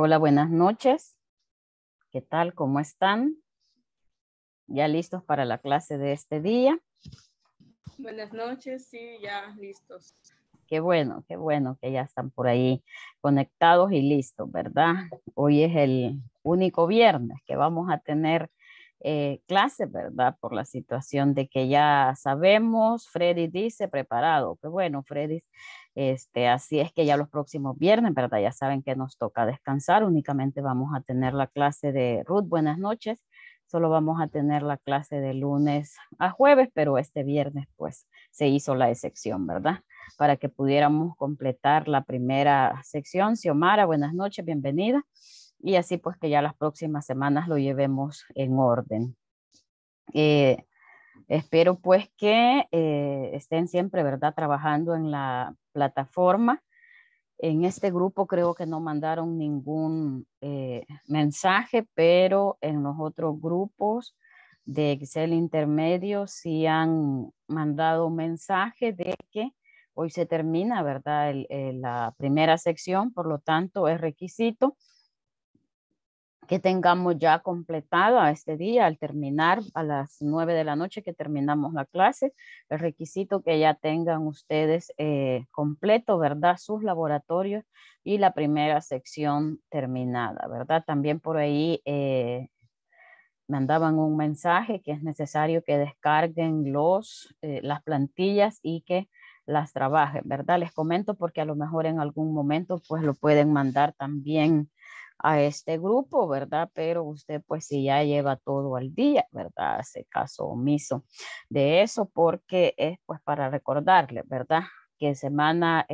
Hola, buenas noches. ¿Qué tal? ¿Cómo están? ¿Ya listos para la clase de este día? Buenas noches, sí, ya listos. Qué bueno que ya están por ahí conectados y listos, ¿verdad? Hoy es el único viernes que vamos a tener clase, ¿verdad? Por la situación de que ya sabemos, Freddy dice preparado. Qué bueno, Freddy. Así es que ya los próximos viernes, ¿verdad? Ya saben que nos toca descansar, únicamente vamos a tener la clase de Ruth, buenas noches, solo vamos a tener la clase de lunes a jueves, pero este viernes pues se hizo la excepción, ¿verdad? Para que pudiéramos completar la primera sección. Xiomara, buenas noches, bienvenida, y así pues que ya las próximas semanas lo llevemos en orden. Espero pues que estén siempre, ¿verdad?, trabajando en la plataforma. En este grupo creo que no mandaron ningún mensaje, pero en los otros grupos de Excel intermedio sí han mandado mensaje de que hoy se termina, ¿verdad?, la primera sección, por lo tanto es requisito que tengamos ya completada este día, al terminar a las 9 de la noche que terminamos la clase, el requisito que ya tengan ustedes completo, ¿verdad?, sus laboratorios y la primera sección terminada, ¿verdad? También por ahí mandaban un mensaje que es necesario que descarguen las plantillas y que las trabajen, ¿verdad? Les comento porque a lo mejor en algún momento pues lo pueden mandar también a este grupo, ¿verdad? Pero usted pues si ya lleva todo al día, ¿verdad?, hace caso omiso de eso porque es pues para recordarle, ¿verdad?, que semana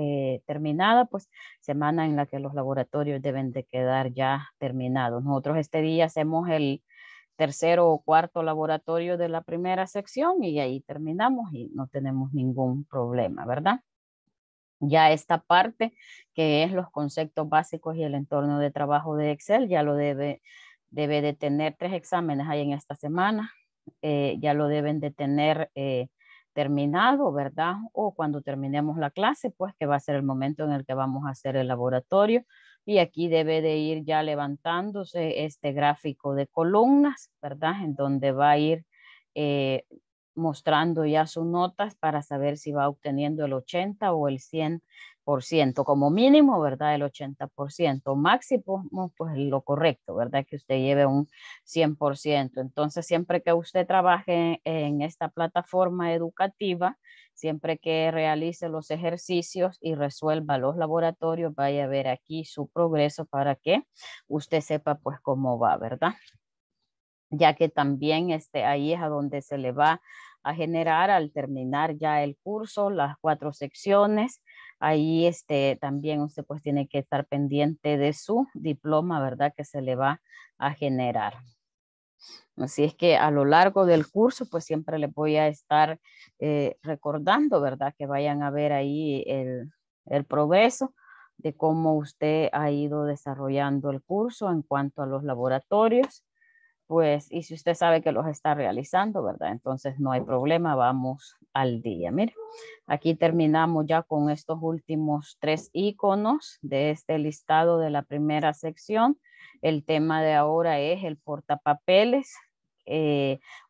terminada, pues semana en la que los laboratorios deben de quedar ya terminados. Nosotros este día hacemos el tercero o cuarto laboratorio de la primera sección y ahí terminamos y no tenemos ningún problema, ¿verdad? Ya esta parte que es los conceptos básicos y el entorno de trabajo de Excel ya lo debe de tener. 3 exámenes hay en esta semana, ya lo deben de tener terminado, ¿verdad? O cuando terminemos la clase pues que va a ser el momento en el que vamos a hacer el laboratorio y aquí debe de ir ya levantándose este gráfico de columnas, ¿verdad?, en donde va a ir mostrando ya sus notas para saber si va obteniendo el 80 o el 100%, como mínimo, ¿verdad?, el 80%, máximo, pues lo correcto, ¿verdad?, que usted lleve un 100%. Entonces, siempre que usted trabaje en esta plataforma educativa, siempre que realice los ejercicios y resuelva los laboratorios, vaya a ver aquí su progreso para que usted sepa pues cómo va, ¿verdad?, ya que también ahí es a donde se le va a generar al terminar ya el curso, las 4 secciones. Ahí también usted pues tiene que estar pendiente de su diploma, ¿verdad?, que se le va a generar. Así es que a lo largo del curso pues siempre les voy a estar recordando, ¿verdad?, que vayan a ver ahí el progreso de cómo usted ha ido desarrollando el curso en cuanto a los laboratorios. Pues, y si usted sabe que los está realizando, ¿verdad?, entonces no hay problema, vamos al día. Mire, aquí terminamos ya con estos últimos 3 iconos de este listado de la primera sección. El tema de ahora es el portapapeles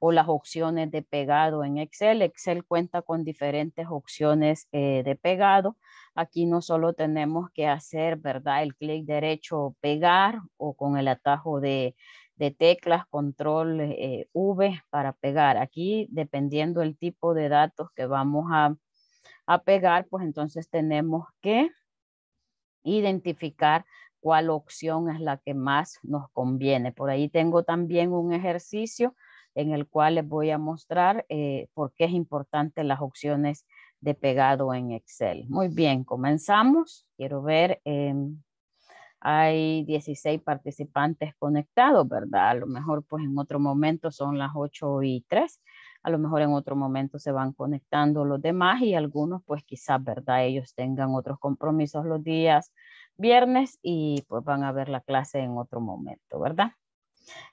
o las opciones de pegado en Excel. Excel cuenta con diferentes opciones de pegado. Aquí no solo tenemos que hacer, ¿verdad?, el clic derecho pegar o con el atajo de teclas, control V para pegar. Aquí, dependiendo del tipo de datos que vamos a pegar, pues entonces tenemos que identificar cuál opción es la que más nos conviene. Por ahí tengo también un ejercicio en el cual les voy a mostrar por qué es importante las opciones de pegado en Excel. Muy bien, comenzamos. Quiero ver... Hay 16 participantes conectados, ¿verdad? A lo mejor pues en otro momento son las 8:03. A lo mejor en otro momento se van conectando los demás y algunos pues quizás, ¿verdad?, ellos tengan otros compromisos los días viernes y pues van a ver la clase en otro momento, ¿verdad?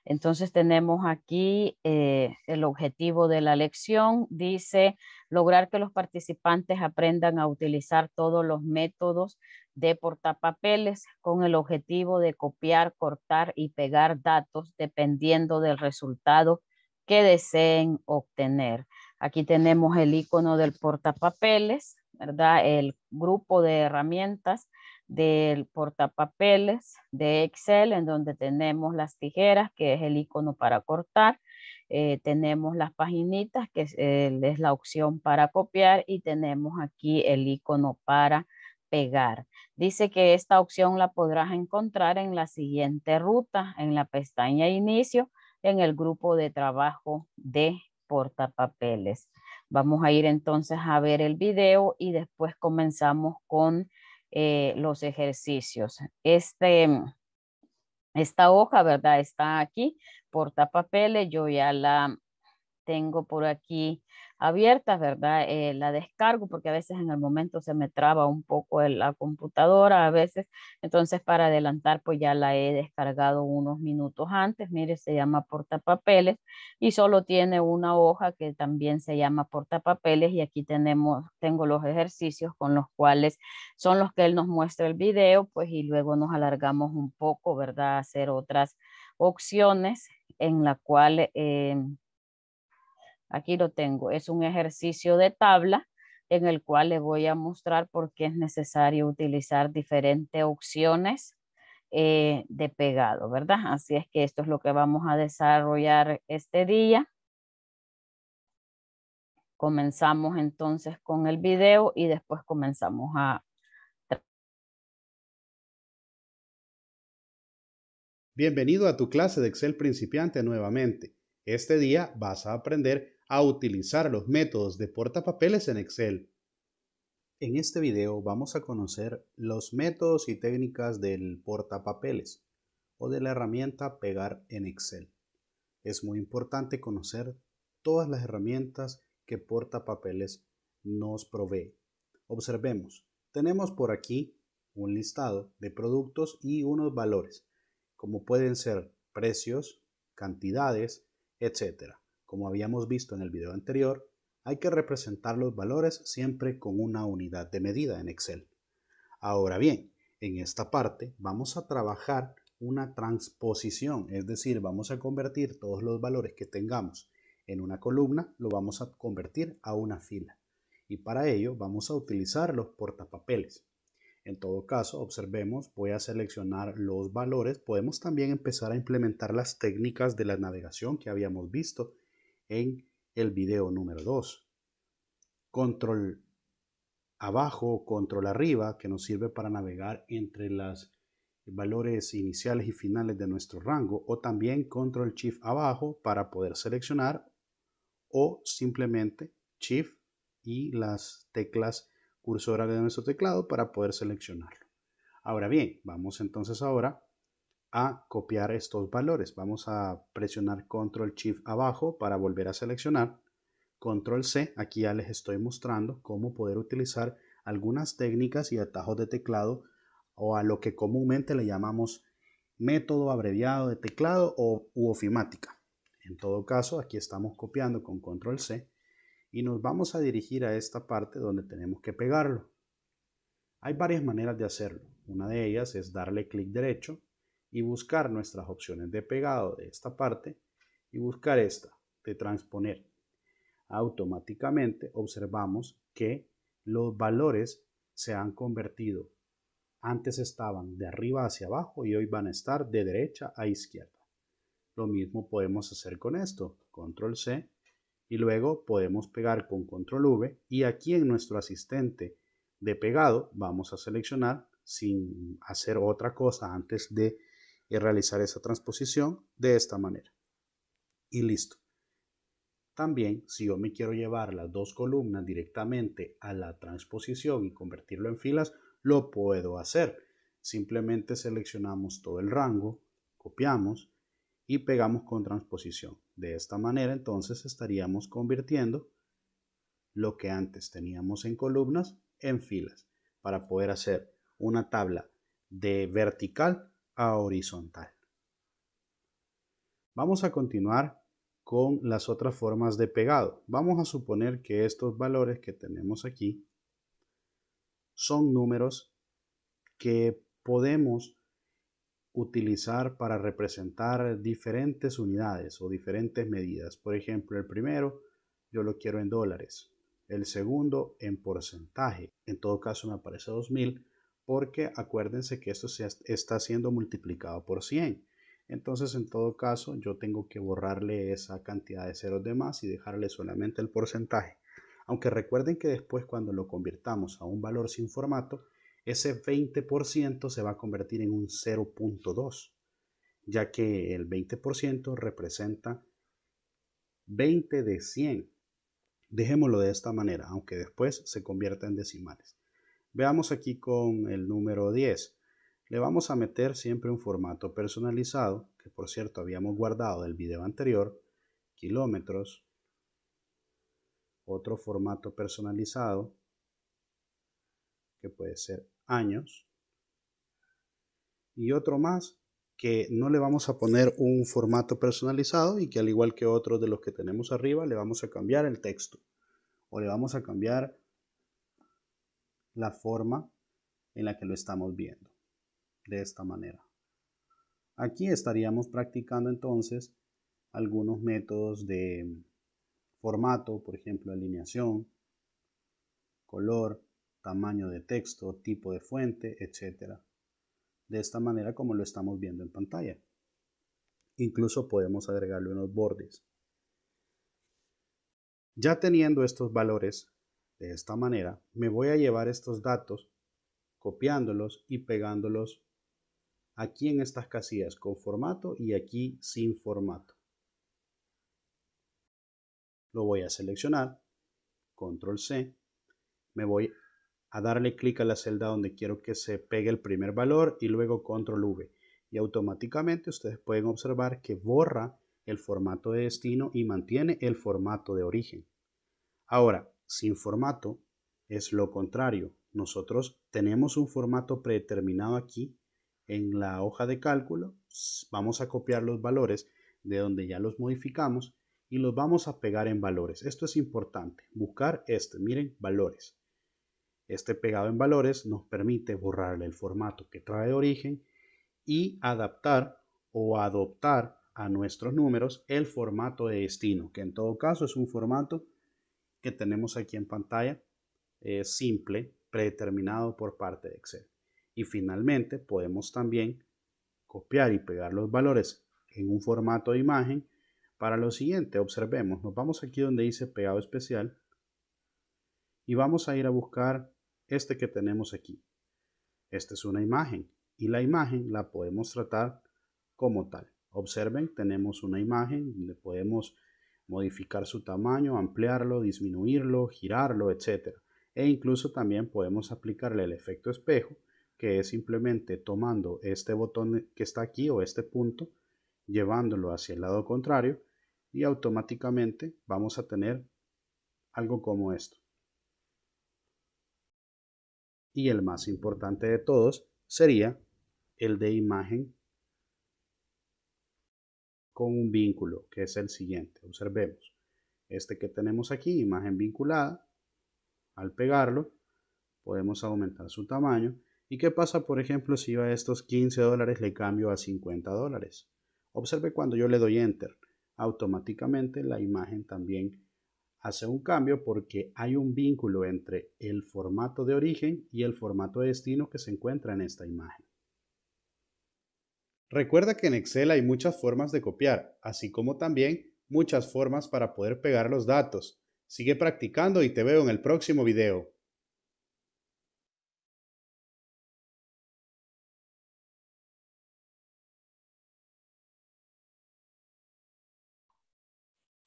Entonces tenemos aquí el objetivo de la lección. Dice, lograr que los participantes aprendan a utilizar todos los métodos de portapapeles con el objetivo de copiar, cortar y pegar datos dependiendo del resultado que deseen obtener. Aquí tenemos el icono del portapapeles, ¿verdad? El grupo de herramientas del portapapeles de Excel, en donde tenemos las tijeras, que es el icono para cortar, tenemos las paginitas, que es la opción para copiar, y tenemos aquí el icono para pegar. Dice que esta opción la podrás encontrar en la siguiente ruta, en la pestaña Inicio, en el grupo de trabajo de portapapeles. Vamos a ir entonces a ver el video y después comenzamos con los ejercicios. Esta hoja, ¿verdad? Está aquí, portapapeles, yo ya la tengo por aquí abierta, ¿verdad? La descargo porque a veces en el momento se me traba un poco la computadora, a veces. Entonces, para adelantar, pues ya la he descargado unos minutos antes. Mire, se llama portapapeles y solo tiene una hoja que también se llama portapapeles, y aquí tengo los ejercicios con los cuales son los que él nos muestra el video, pues, y luego nos alargamos un poco, ¿verdad? A hacer otras opciones en la cual... Aquí lo tengo, es un ejercicio de tabla en el cual le voy a mostrar por qué es necesario utilizar diferentes opciones de pegado, ¿verdad? Así es que esto es lo que vamos a desarrollar este día. Comenzamos entonces con el video y después comenzamos a... Bienvenido a tu clase de Excel principiante nuevamente. Este día vas a aprender a utilizar los métodos de portapapeles en Excel. En este video vamos a conocer los métodos y técnicas del portapapeles o de la herramienta pegar en Excel. Es muy importante conocer todas las herramientas que portapapeles nos provee. Observemos, tenemos por aquí un listado de productos y unos valores, como pueden ser precios, cantidades, etc. Como habíamos visto en el video anterior, hay que representar los valores siempre con una unidad de medida en Excel. Ahora bien, en esta parte vamos a trabajar una transposición, es decir, vamos a convertir todos los valores que tengamos en una columna, lo vamos a convertir a una fila. Y para ello vamos a utilizar los portapapeles. En todo caso, observemos, voy a seleccionar los valores. Podemos también empezar a implementar las técnicas de la navegación que habíamos visto en el video número 2. Control abajo, control arriba, que nos sirve para navegar entre los valores iniciales y finales de nuestro rango, o también control shift abajo para poder seleccionar, o simplemente shift y las teclas cursora de nuestro teclado para poder seleccionarlo. Ahora bien, vamos entonces ahora a copiar estos valores. Vamos a presionar control shift abajo para volver a seleccionar, control C. Aquí ya les estoy mostrando cómo poder utilizar algunas técnicas y atajos de teclado, o a lo que comúnmente le llamamos método abreviado de teclado u ofimática. En todo caso, aquí estamos copiando con control C y nos vamos a dirigir a esta parte donde tenemos que pegarlo. Hay varias maneras de hacerlo. Una de ellas es darle clic derecho y buscar nuestras opciones de pegado de esta parte y buscar esta de transponer. Automáticamente observamos que los valores se han convertido. Antes estaban de arriba hacia abajo y hoy van a estar de derecha a izquierda. Lo mismo podemos hacer con esto. Control C. Y luego podemos pegar con control V, y aquí en nuestro asistente de pegado vamos a seleccionar, sin hacer otra cosa antes de realizar esa transposición, de esta manera. Y listo. También, si yo me quiero llevar las dos columnas directamente a la transposición y convertirlo en filas, lo puedo hacer. Simplemente seleccionamos todo el rango, copiamos y pegamos con transposición. De esta manera entonces estaríamos convirtiendo lo que antes teníamos en columnas en filas, para poder hacer una tabla de vertical a horizontal. Vamos a continuar con las otras formas de pegado. Vamos a suponer que estos valores que tenemos aquí son números que podemos utilizar para representar diferentes unidades o diferentes medidas. Por ejemplo, el primero yo lo quiero en dólares, el segundo en porcentaje. En todo caso me aparece 2000 porque acuérdense que esto se está siendo multiplicado por 100. Entonces en todo caso yo tengo que borrarle esa cantidad de ceros de más y dejarle solamente el porcentaje. Aunque recuerden que después cuando lo convirtamos a un valor sin formato, ese 20% se va a convertir en un 0.2, ya que el 20% representa 20 de 100. Dejémoslo de esta manera, aunque después se convierta en decimales. Veamos aquí con el número 10. Le vamos a meter siempre un formato personalizado, que por cierto habíamos guardado del video anterior, kilómetros, otro formato personalizado, que puede ser años, y otro más que no le vamos a poner un formato personalizado y que al igual que otros de los que tenemos arriba le vamos a cambiar el texto o le vamos a cambiar la forma en la que lo estamos viendo de esta manera. Aquí estaríamos practicando entonces algunos métodos de formato, por ejemplo alineación, color, tamaño de texto, tipo de fuente, etc. De esta manera como lo estamos viendo en pantalla. Incluso podemos agregarle unos bordes. Ya teniendo estos valores de esta manera, me voy a llevar estos datos copiándolos y pegándolos aquí en estas casillas con formato y aquí sin formato. Lo voy a seleccionar, control C, me voy a darle clic a la celda donde quiero que se pegue el primer valor y luego control V. Y automáticamente ustedes pueden observar que borra el formato de destino y mantiene el formato de origen. Ahora, sin formato es lo contrario. Nosotros tenemos un formato predeterminado aquí en la hoja de cálculo. Vamos a copiar los valores de donde ya los modificamos y los vamos a pegar en valores. Esto es importante. Buscar miren, valores. Este pegado en valores nos permite borrarle el formato que trae de origen y adaptar o adoptar a nuestros números el formato de destino, que en todo caso es un formato que tenemos aquí en pantalla, simple, predeterminado por parte de Excel. Y finalmente podemos también copiar y pegar los valores en un formato de imagen para lo siguiente. Observemos, nos vamos aquí donde dice pegado especial y vamos a ir a buscar este que tenemos aquí. Esta es una imagen y la imagen la podemos tratar como tal. Observen, tenemos una imagen donde podemos modificar su tamaño, ampliarlo, disminuirlo, girarlo, etc. E incluso también podemos aplicarle el efecto espejo, que es simplemente tomando este botón que está aquí o este punto, llevándolo hacia el lado contrario y automáticamente vamos a tener algo como esto. Y el más importante de todos sería el de imagen con un vínculo, que es el siguiente. Observemos, este que tenemos aquí, imagen vinculada, al pegarlo podemos aumentar su tamaño. ¿Y qué pasa, por ejemplo, si yo a estos $15 le cambio a $50? Observe cuando yo le doy Enter, automáticamente la imagen también hace un cambio porque hay un vínculo entre el formato de origen y el formato de destino que se encuentra en esta imagen. Recuerda que en Excel hay muchas formas de copiar, así como también muchas formas para poder pegar los datos. Sigue practicando y te veo en el próximo video.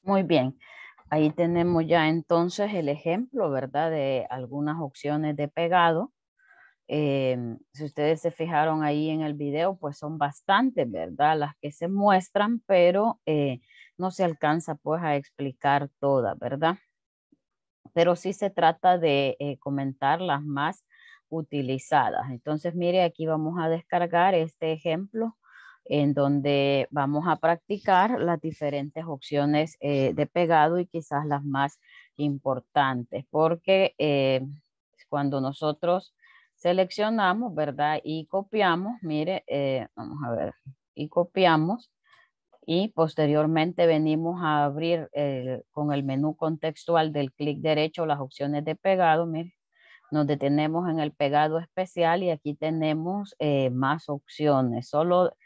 Muy bien. Ahí tenemos ya entonces el ejemplo, ¿verdad? De algunas opciones de pegado. Si ustedes se fijaron ahí en el video, pues son bastantes, ¿verdad? Las que se muestran, pero no se alcanza pues a explicar todas, ¿verdad? Pero sí se trata de comentar las más utilizadas. Entonces, mire, aquí vamos a descargar este ejemplo en donde vamos a practicar las diferentes opciones de pegado y quizás las más importantes, porque cuando nosotros seleccionamos, ¿verdad? Y copiamos, mire, vamos a ver, y copiamos y posteriormente venimos a abrir con el menú contextual del clic derecho las opciones de pegado, mire, nos detenemos en el pegado especial y aquí tenemos más opciones, solo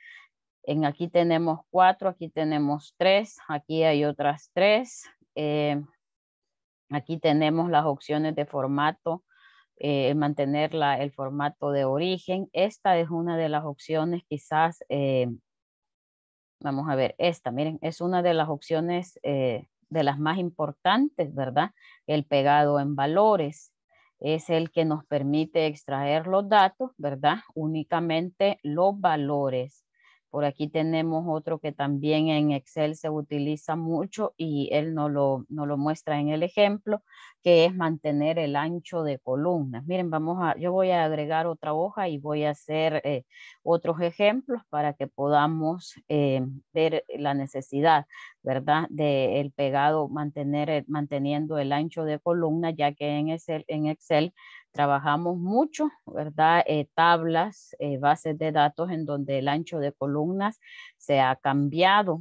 en aquí tenemos 4, aquí tenemos 3, aquí hay otras 3, aquí tenemos las opciones de formato, mantener el formato de origen. Esta es una de las opciones quizás, vamos a ver, esta, miren, es una de las opciones de las más importantes, ¿verdad? El pegado en valores es el que nos permite extraer los datos, ¿verdad? Únicamente los valores. Por aquí tenemos otro que también en Excel se utiliza mucho y él no lo muestra en el ejemplo, que es mantener el ancho de columnas. Miren, yo voy a agregar otra hoja y voy a hacer otros ejemplos para que podamos ver la necesidad, ¿verdad? Del pegado, manteniendo el ancho de columna, ya que en Excel trabajamos mucho, ¿verdad? Tablas, bases de datos en donde el ancho de columnas se ha cambiado.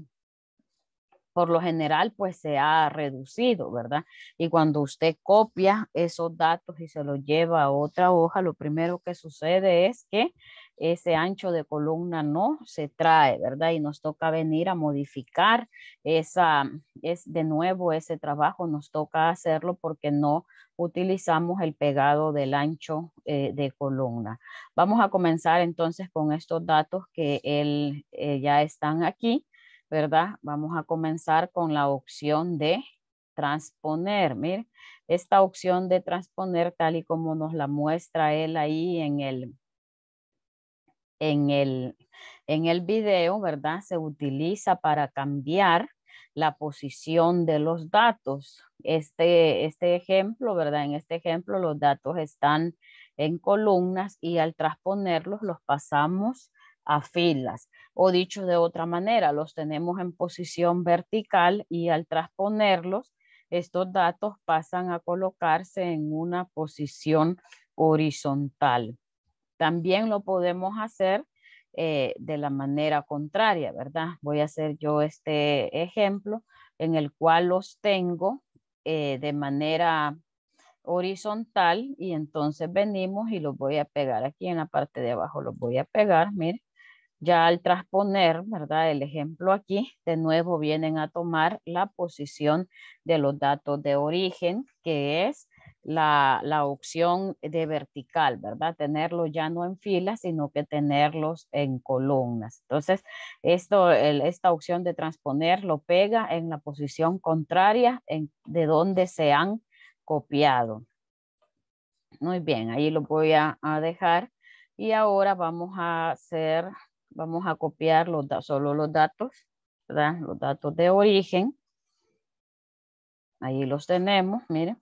Por lo general, pues se ha reducido, ¿verdad? Y cuando usted copia esos datos y se los lleva a otra hoja, lo primero que sucede es que ese ancho de columna no se trae, ¿verdad? Y nos toca venir a modificar de nuevo ese trabajo, nos toca hacerlo porque no utilizamos el pegado del ancho de columna. Vamos a comenzar entonces con estos datos que ya están aquí, ¿verdad? Vamos a comenzar con la opción de transponer. Miren, esta opción de transponer, tal y como nos la muestra él ahí en el video, ¿verdad? Se utiliza para cambiar la posición de los datos. Este ejemplo, ¿verdad? En este ejemplo los datos están en columnas y al transponerlos los pasamos a filas, o dicho de otra manera, los tenemos en posición vertical y al transponerlos, estos datos pasan a colocarse en una posición horizontal. También lo podemos hacer de la manera contraria, ¿verdad? Voy a hacer yo este ejemplo en el cual los tengo de manera horizontal y entonces venimos y los voy a pegar aquí en la parte de abajo, los voy a pegar, miren. Ya al transponer, ¿verdad? El ejemplo aquí, de nuevo vienen a tomar la posición de los datos de origen, que es la opción de vertical, ¿verdad? Tenerlos ya no en filas, sino que tenerlos en columnas. Entonces, esta opción de transponer lo pega en la posición contraria de donde se han copiado. Muy bien, ahí lo voy a dejar. Y ahora vamos a copiar solo los datos, ¿verdad? Los datos de origen. Ahí los tenemos, miren.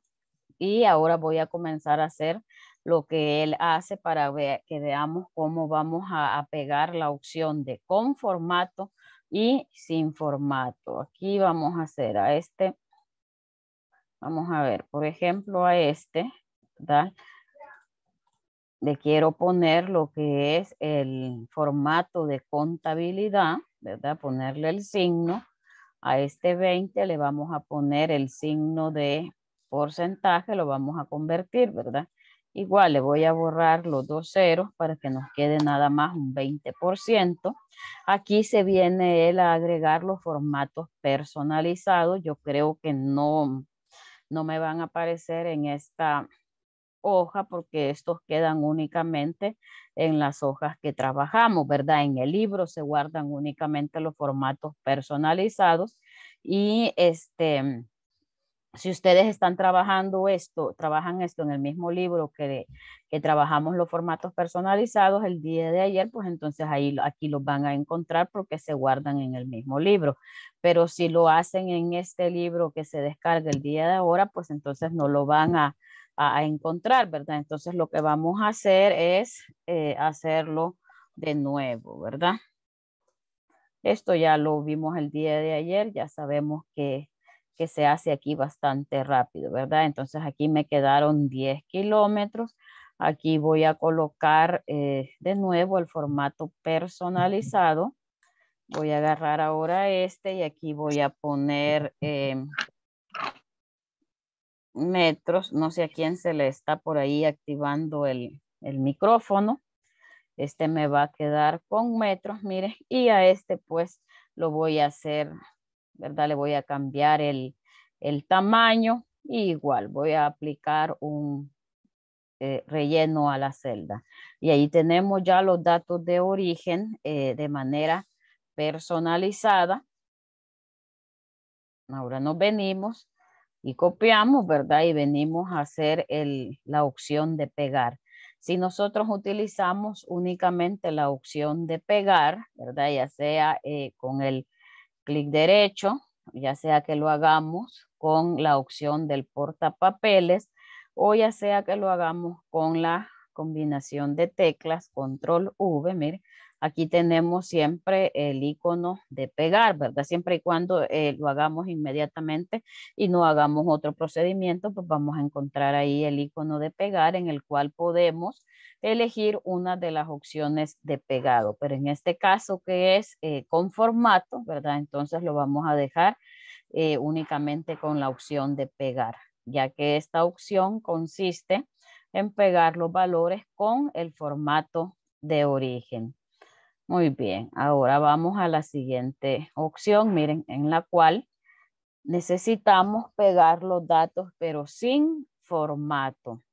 Y ahora voy a comenzar a hacer lo que él hace para que veamos cómo vamos a pegar la opción de con formato y sin formato. Aquí vamos a hacer a este. Vamos a ver, por ejemplo, a este, ¿verdad? Le quiero poner lo que es el formato de contabilidad, ¿verdad? Ponerle el signo. A este 20 le vamos a poner el signo de porcentaje, lo vamos a convertir, ¿verdad? Igual le voy a borrar los dos ceros para que nos quede nada más un 20%. Aquí se viene él a agregar los formatos personalizados. Yo creo que no me van a aparecer en esta hoja porque estos quedan únicamente en las hojas que trabajamos, ¿verdad? En el libro se guardan únicamente los formatos personalizados y si ustedes están trabajan esto en el mismo libro que trabajamos los formatos personalizados el día de ayer, pues entonces aquí los van a encontrar porque se guardan en el mismo libro. Pero si lo hacen en este libro que se descarga el día de ahora, pues entonces no lo van a encontrar, ¿verdad? Entonces lo que vamos a hacer es hacerlo de nuevo, ¿verdad? Esto ya lo vimos el día de ayer, ya sabemos que se hace aquí bastante rápido, ¿verdad? Entonces aquí me quedaron 10 kilómetros. Aquí voy a colocar de nuevo el formato personalizado. Voy a agarrar ahora este y aquí voy a poner metros. No sé a quién se le está por ahí activando el micrófono. Este me va a quedar con metros, miren. Y a este pues lo voy a hacer, ¿verdad? Le voy a cambiar el tamaño. Y igual voy a aplicar un relleno a la celda. Y ahí tenemos ya los datos de origen de manera personalizada. Ahora nos venimos y copiamos, ¿verdad? Y venimos a hacer la opción de pegar. Si nosotros utilizamos únicamente la opción de pegar, ¿verdad? Ya sea con el clic derecho, ya sea que lo hagamos con la opción del portapapeles o ya sea que lo hagamos con la combinación de teclas, control V, mire, aquí tenemos siempre el icono de pegar, ¿verdad? Siempre y cuando lo hagamos inmediatamente y no hagamos otro procedimiento, pues vamos a encontrar ahí el icono de pegar en el cual podemos elegir una de las opciones de pegado. Pero en este caso que es con formato, ¿verdad? Entonces lo vamos a dejar únicamente con la opción de pegar, ya que esta opción consiste en pegar los valores con el formato de origen. Muy bien, ahora vamos a la siguiente opción, miren, en la cual necesitamos pegar los datos, pero sin formato.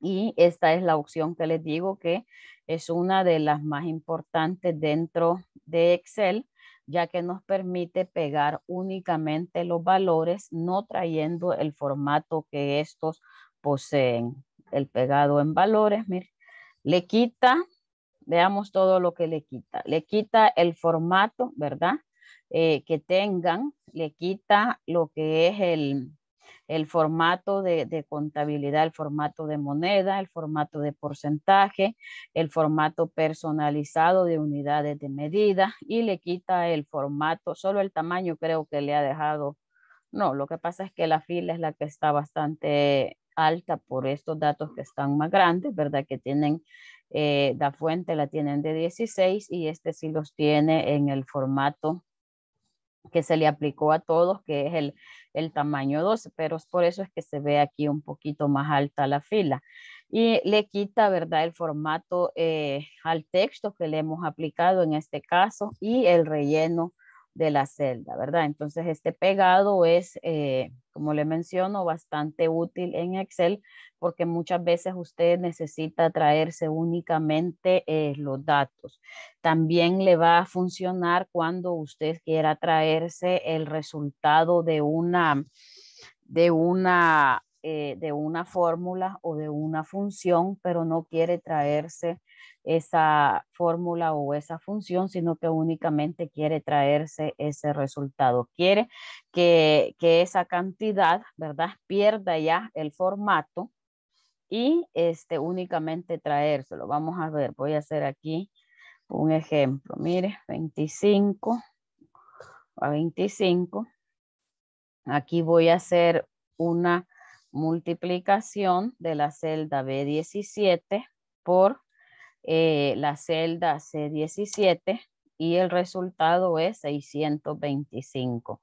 Y esta es la opción que les digo que es una de las más importantes dentro de Excel, ya que nos permite pegar únicamente los valores, no trayendo el formato que estos poseen. El pegado en valores, miren, le quita... Veamos todo lo que le quita. Le quita el formato, ¿verdad? Que tengan. Le quita lo que es el formato de contabilidad, el formato de moneda, el formato de porcentaje, el formato personalizado de unidades de medida y le quita el formato, solo el tamaño creo que le ha dejado. No, lo que pasa es que la fila es la que está bastante alta por estos datos que están más grandes, ¿verdad? Que tienen... la fuente la tienen de 16 y este sí los tiene en el formato que se le aplicó a todos, que es el tamaño 12, pero por eso es que se ve aquí un poquito más alta la fila. Y le quita, ¿verdad?, el formato al texto que le hemos aplicado en este caso y el relleno de la celda, ¿verdad? Entonces este pegado es, como le menciono, bastante útil en Excel porque muchas veces usted necesita traerse únicamente los datos. También le va a funcionar cuando usted quiera traerse el resultado de una fórmula o de una función, pero no quiere traerse esa fórmula o esa función, sino que únicamente quiere traerse ese resultado. Quiere que esa cantidad, ¿verdad?, pierda ya el formato y únicamente traérselo. Vamos a ver, voy a hacer aquí un ejemplo. Mire, 25 a 25. Aquí voy a hacer una multiplicación de la celda B17 por la celda C17 y el resultado es 625.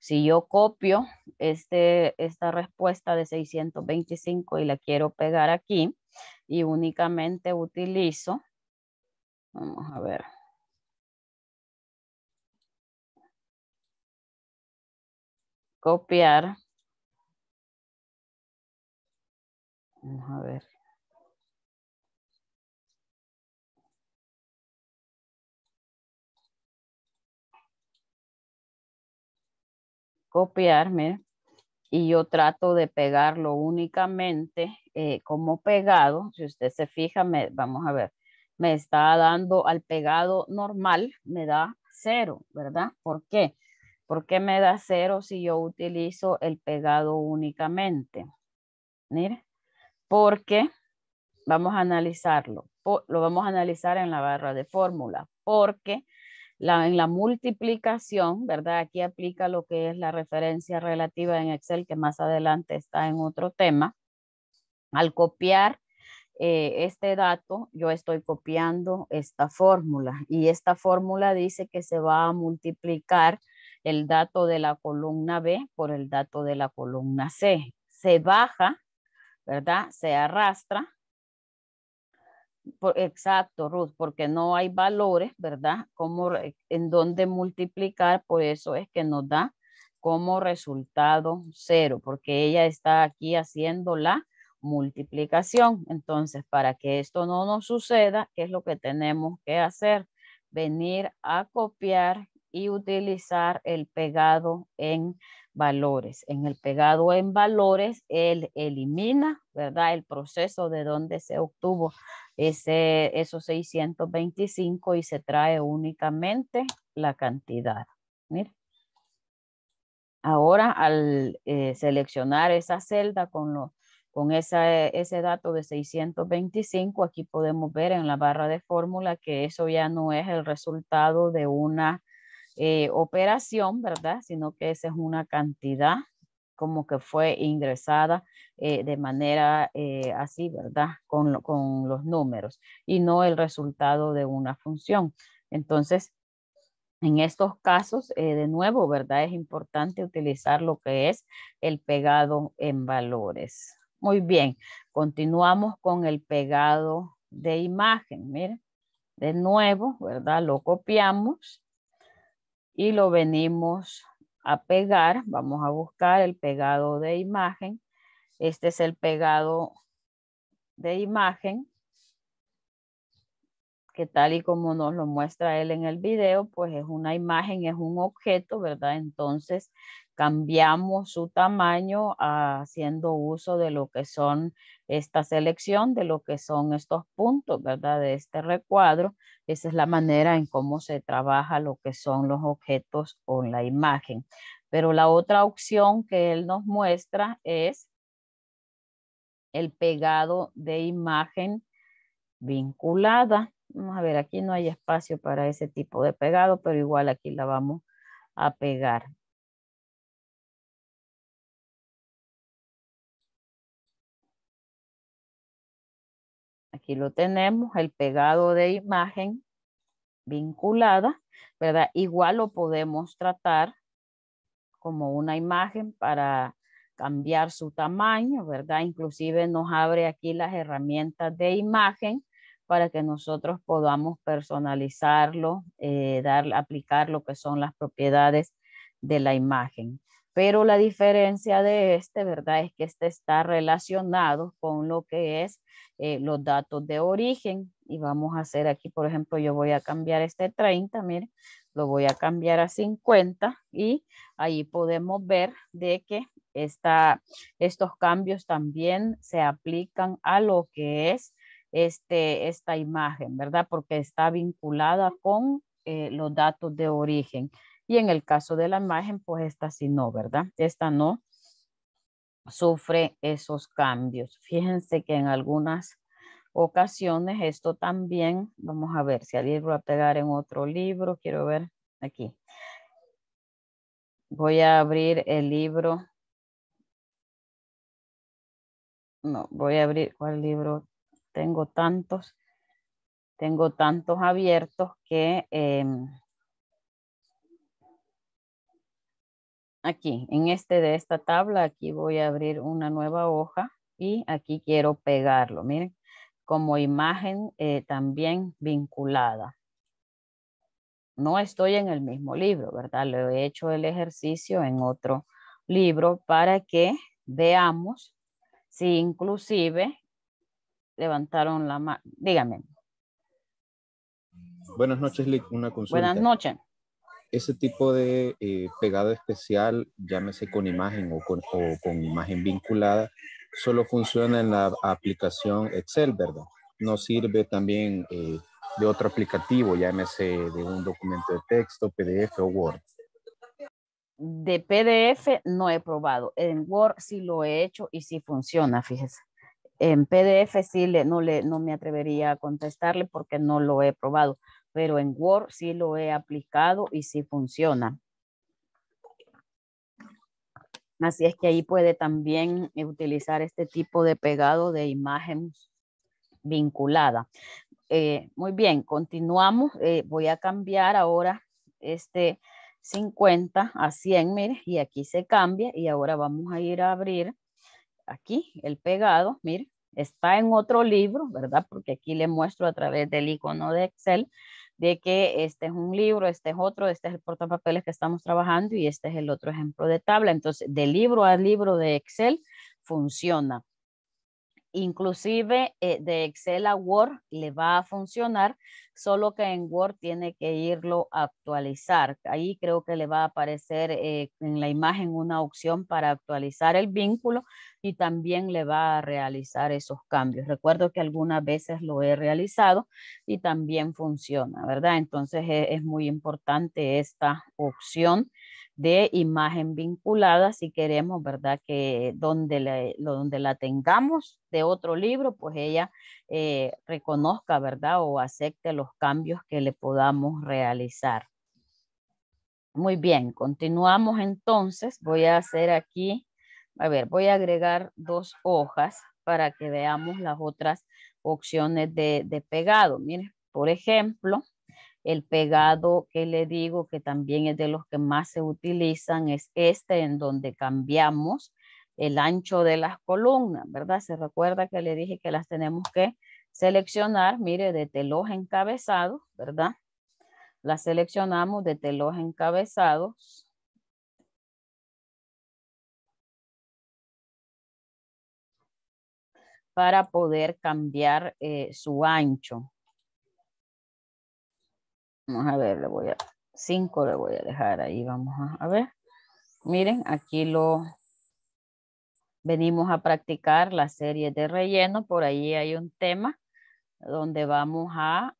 Si yo copio esta respuesta de 625 y la quiero pegar aquí y únicamente utilizo, vamos a ver, copiar, vamos a ver. Copiarme y yo trato de pegarlo únicamente como pegado. Si usted se fija, vamos a ver, me está dando al pegado normal, me da 0, ¿verdad? ¿Por qué? ¿Por qué me da 0 si yo utilizo el pegado únicamente? Mire, porque vamos a analizarlo, lo vamos a analizar en la barra de fórmula, porque En la multiplicación, ¿verdad? Aquí aplica lo que es la referencia relativa en Excel, que más adelante está en otro tema. Al copiar este dato, yo estoy copiando esta fórmula. Y esta fórmula dice que se va a multiplicar el dato de la columna B por el dato de la columna C. Se baja, ¿verdad? Se arrastra. Exacto, Ruth, porque no hay valores, ¿verdad? Como en donde multiplicar, por eso es que nos da como resultado 0, porque ella está aquí haciendo la multiplicación. Entonces, para que esto no nos suceda, ¿qué es lo que tenemos que hacer? Venir a copiar y utilizar el pegado en valores. En el pegado en valores, él elimina, ¿verdad? El proceso de donde se obtuvo esos 625 y se trae únicamente la cantidad. Mira. Ahora, al seleccionar esa celda con ese dato de 625, aquí podemos ver en la barra de fórmula que eso ya no es el resultado de una operación, ¿verdad? Sino que esa es una cantidad como que fue ingresada de manera así, ¿verdad? Con los números y no el resultado de una función. Entonces, en estos casos, de nuevo, ¿verdad? Es importante utilizar lo que es el pegado en valores. Muy bien, continuamos con el pegado de imagen. Miren, de nuevo, ¿verdad? Lo copiamos. Y lo venimos a pegar. Vamos a buscar el pegado de imagen. Este es el pegado de imagen, que tal y como nos lo muestra él en el video, pues es una imagen, es un objeto, ¿verdad? Entonces cambiamos su tamaño haciendo uso de lo que son esta selección, de lo que son estos puntos, ¿verdad? De este recuadro. Esa es la manera en cómo se trabaja lo que son los objetos o la imagen. Pero la otra opción que él nos muestra es el pegado de imagen vinculada. Vamos a ver, aquí no hay espacio para ese tipo de pegado, pero igual aquí la vamos a pegar. Aquí lo tenemos, el pegado de imagen vinculada, ¿verdad? Igual lo podemos tratar como una imagen para cambiar su tamaño, ¿verdad? Inclusive nos abre aquí las herramientas de imagen para que nosotros podamos personalizarlo, aplicar lo que son las propiedades de la imagen. Pero la diferencia de este, ¿verdad? Es que este está relacionado con lo que es los datos de origen. Y vamos a hacer aquí, por ejemplo, yo voy a cambiar este 30, miren, lo voy a cambiar a 50. Y ahí podemos ver de que estos cambios también se aplican a lo que es esta imagen, ¿verdad? Porque está vinculada con los datos de origen. Y en el caso de la imagen, pues esta sí no, ¿verdad? Esta no sufre esos cambios. Fíjense que en algunas ocasiones esto también, vamos a ver si alguien va a pegar en otro libro, quiero ver aquí. Voy a abrir el libro. No, voy a abrir, ¿cuál libro? Tengo tantos abiertos que aquí, en de esta tabla, aquí voy a abrir una nueva hoja y aquí quiero pegarlo, miren, como imagen también vinculada. No estoy en el mismo libro, ¿verdad? Le he hecho el ejercicio en otro libro para que veamos si inclusive levantaron la mano. Dígame. Buenas noches, Lick. Una consulta. Buenas noches. Ese tipo de pegado especial, llámese con imagen o con imagen vinculada, solo funciona en la aplicación Excel, ¿verdad? No sirve también de otro aplicativo, llámese de un documento de texto, PDF o Word. De PDF no he probado. En Word sí lo he hecho y sí funciona, fíjese. En PDF sí no me atrevería a contestarle porque no lo he probado. pero en Word sí lo he aplicado y sí funciona. Así es que ahí puede también utilizar este tipo de pegado de imagen vinculada. Muy bien, continuamos. Voy a cambiar ahora este 50 a 100, mire, y aquí se cambia. Y ahora vamos a ir a abrir aquí el pegado, mire. Está en otro libro, ¿verdad? Porque aquí le muestro a través del icono de Excel de que este es un libro, este es otro, este es el portapapeles que estamos trabajando y este es el otro ejemplo de tabla. Entonces, de libro a libro de Excel funciona. Inclusive de Excel a Word le va a funcionar, solo que en Word tiene que irlo a actualizar. Ahí creo que le va a aparecer en la imagen una opción para actualizar el vínculo y también le va a realizar esos cambios. Recuerdo que algunas veces lo he realizado y también funciona, ¿verdad? Entonces es muy importante esta opción de imagen vinculada, si queremos, ¿verdad? Que donde la tengamos de otro libro, pues ella reconozca, ¿verdad? O acepte los cambios que le podamos realizar. Muy bien, continuamos entonces. Voy a hacer aquí, a ver, voy a agregar dos hojas para que veamos las otras opciones de pegado. Miren, por ejemplo, el pegado que le digo que también es de los que más se utilizan es este, en donde cambiamos el ancho de las columnas, ¿verdad? Se recuerda que le dije que las tenemos que seleccionar, mire, de telos encabezados, ¿verdad? Las seleccionamos de telos encabezados. Para poder cambiar su ancho. Vamos a ver, le voy a, 5 le voy a dejar ahí, vamos a ver. Miren, aquí lo venimos a practicar la serie de relleno. Por ahí hay un tema donde vamos a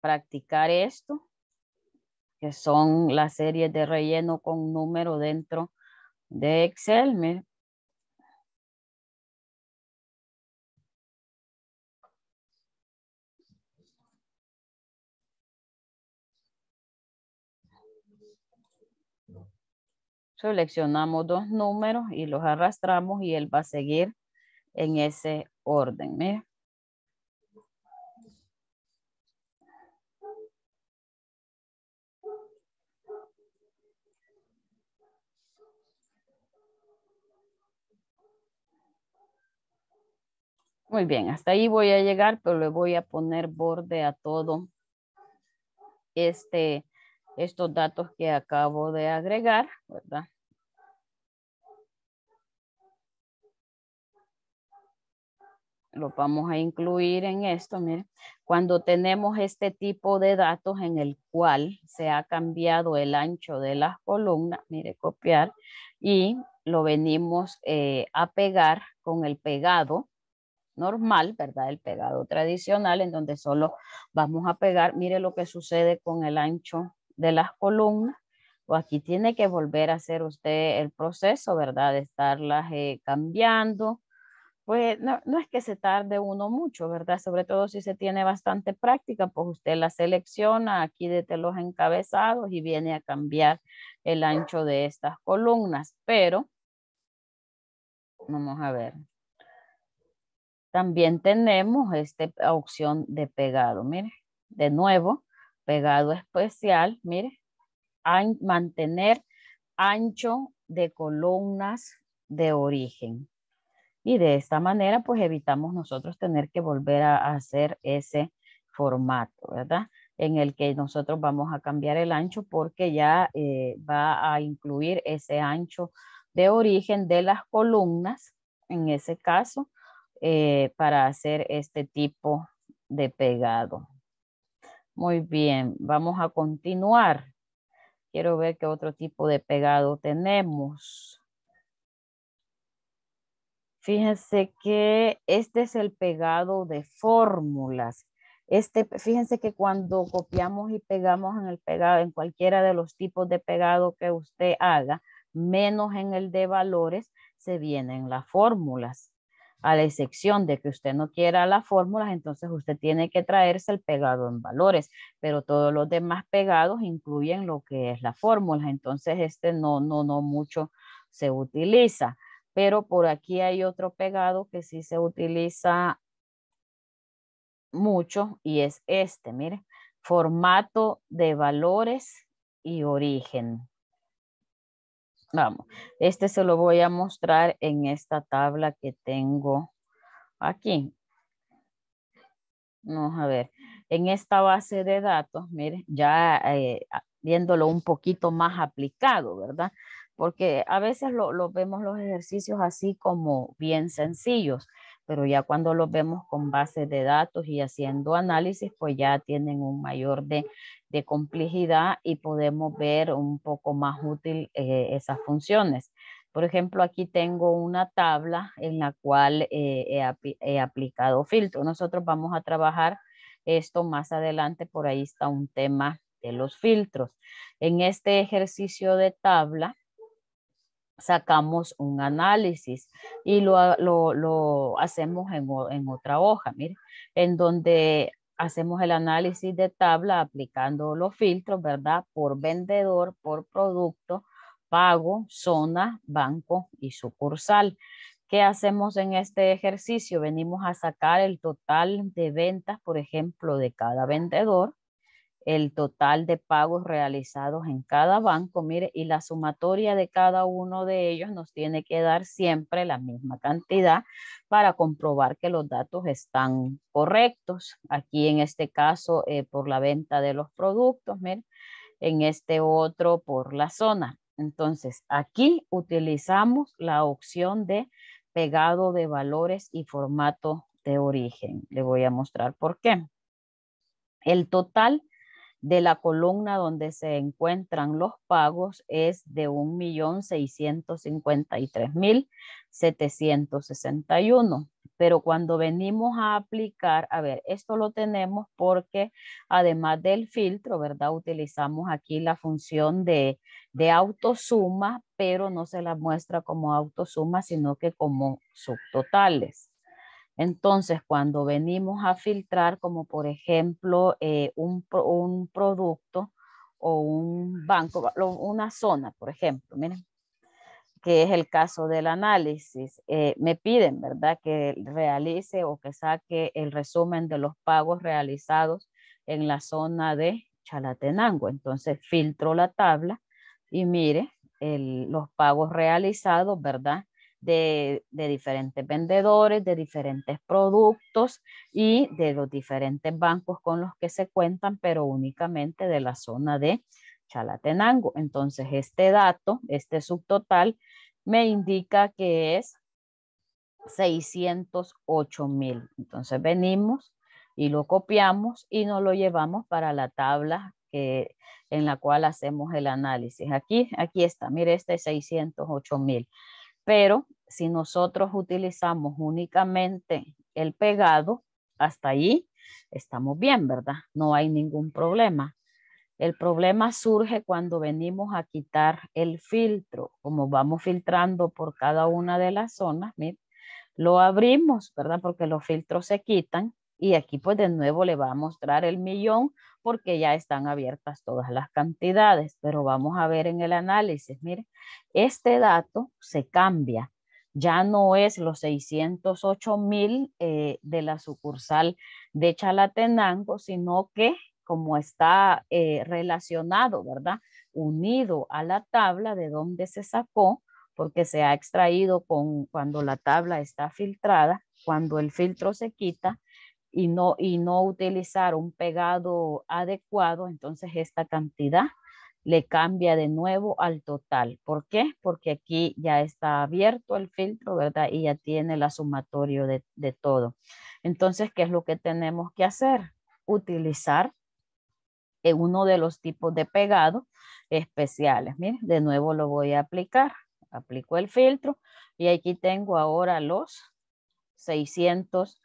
practicar esto, que son las series de relleno con número dentro de Excel. Miren. Seleccionamos dos números y los arrastramos y él va a seguir en ese orden. Mira. Muy bien, hasta ahí voy a llegar, pero le voy a poner borde a todo estos datos que acabo de agregar, ¿verdad? Lo vamos a incluir en esto, miren. Cuando tenemos este tipo de datos en el cual se ha cambiado el ancho de las columnas, mire, copiar, y lo venimos a pegar con el pegado normal, ¿verdad? El pegado tradicional, en donde solo vamos a pegar, mire lo que sucede con el ancho de las columnas, o aquí tiene que volver a hacer usted el proceso, ¿verdad? De estarlas cambiando. Pues no es que se tarde uno mucho, ¿verdad? Sobre todo si se tiene bastante práctica, pues usted la selecciona aquí de telos encabezados y viene a cambiar el ancho de estas columnas. Pero, vamos a ver, también tenemos esta opción de pegado, mire, de nuevo. Pegado especial, mire, mantener ancho de columnas de origen. Y de esta manera, pues evitamos nosotros tener que volver a hacer ese formato, ¿verdad? En el que nosotros vamos a cambiar el ancho porque ya va a incluir ese ancho de origen de las columnas, en ese caso, para hacer este tipo de pegado. Muy bien, vamos a continuar. Quiero ver qué otro tipo de pegado tenemos. Fíjense que este es el pegado de fórmulas. Fíjense que cuando copiamos y pegamos en el pegado, en cualquiera de los tipos de pegado que usted haga, menos en el de valores, se vienen las fórmulas. A la excepción de que usted no quiera las fórmulas, entonces usted tiene que traerse el pegado en valores, pero todos los demás pegados incluyen lo que es la fórmula, entonces este no mucho se utiliza, pero por aquí hay otro pegado que sí se utiliza mucho y es este, mire, formato de valores y origen. Vamos, este se lo voy a mostrar en esta tabla que tengo aquí. Vamos a ver, en esta base de datos, mire, ya viéndolo un poquito más aplicado, ¿verdad? Porque a veces lo vemos los ejercicios así como bien sencillos, pero ya cuando los vemos con bases de datos y haciendo análisis, pues ya tienen un mayor de complejidad y podemos ver un poco más útil esas funciones. Por ejemplo, aquí tengo una tabla en la cual he aplicado filtro. Nosotros vamos a trabajar esto más adelante, por ahí está un tema de los filtros. En este ejercicio de tabla, sacamos un análisis y lo hacemos en otra hoja, mire, en donde hacemos el análisis de tabla aplicando los filtros, ¿verdad? Por vendedor, por producto, pago, zona, banco y sucursal. ¿Qué hacemos en este ejercicio? Venimos a sacar el total de ventas, por ejemplo, de cada vendedor, el total de pagos realizados en cada banco, mire, y la sumatoria de cada uno de ellos nos tiene que dar siempre la misma cantidad para comprobar que los datos están correctos. Aquí en este caso por la venta de los productos, mire, en este otro por la zona. Entonces aquí utilizamos la opción de pegado de valores y formato de origen. Le voy a mostrar por qué. El total de la columna donde se encuentran los pagos es de 1,653,761. Pero cuando venimos a aplicar, a ver, esto lo tenemos porque además del filtro, ¿verdad? Utilizamos aquí la función de autosuma, pero no se la muestra como autosuma, sino que como subtotales. Entonces, cuando venimos a filtrar, como por ejemplo un producto o un banco, una zona, por ejemplo, miren, que es el caso del análisis, me piden, ¿verdad?, que realice o que saque el resumen de los pagos realizados en la zona de Chalatenango. Entonces, filtro la tabla y mire los pagos realizados, ¿verdad?, de diferentes vendedores, de diferentes productos y de los diferentes bancos con los que se cuentan, pero únicamente de la zona de Chalatenango. Entonces, este dato, este subtotal, me indica que es 608,000. Entonces, venimos y lo copiamos y nos lo llevamos para la tabla en la cual hacemos el análisis. Aquí está, mire, este es 608,000. Pero si nosotros utilizamos únicamente el pegado, hasta ahí estamos bien, ¿verdad? No hay ningún problema. El problema surge cuando venimos a quitar el filtro. Como vamos filtrando por cada una de las zonas, miren, lo abrimos, ¿verdad? Porque los filtros se quitan y aquí pues de nuevo le va a mostrar el millón porque ya están abiertas todas las cantidades, pero vamos a ver en el análisis, mire, este dato se cambia, ya no es los 608,000 de la sucursal de Chalatenango, sino que como está relacionado, ¿verdad?, unido a la tabla de donde se sacó, porque se ha extraído cuando la tabla está filtrada, cuando el filtro se quita, y no utilizar un pegado adecuado, entonces esta cantidad le cambia de nuevo al total. ¿Por qué? Porque aquí ya está abierto el filtro, ¿verdad? Y ya tiene la sumatoria de todo. Entonces, ¿qué es lo que tenemos que hacer? Utilizar uno de los tipos de pegado especiales. Miren, de nuevo lo voy a aplicar. Aplico el filtro y aquí tengo ahora los 608,000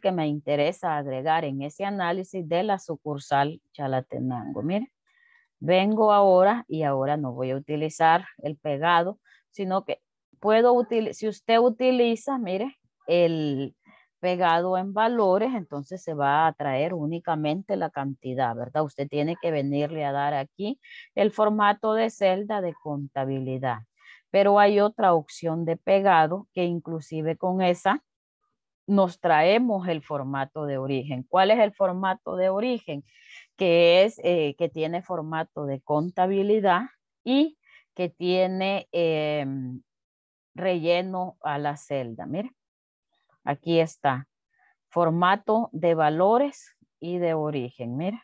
que me interesa agregar en ese análisis de la sucursal Chalatenango. Mire, vengo ahora y ahora no voy a utilizar el pegado, sino que puedo utilizar, si usted utiliza, mire, el pegado en valores, entonces se va a traer únicamente la cantidad, ¿verdad? Usted tiene que venirle a dar aquí el formato de celda de contabilidad. Pero hay otra opción de pegado que inclusive con esa nos traemos el formato de origen. ¿Cuál es el formato de origen? Que es que tiene formato de contabilidad y que tiene relleno a la celda. Mira, aquí está, formato de valores y de origen. Mira,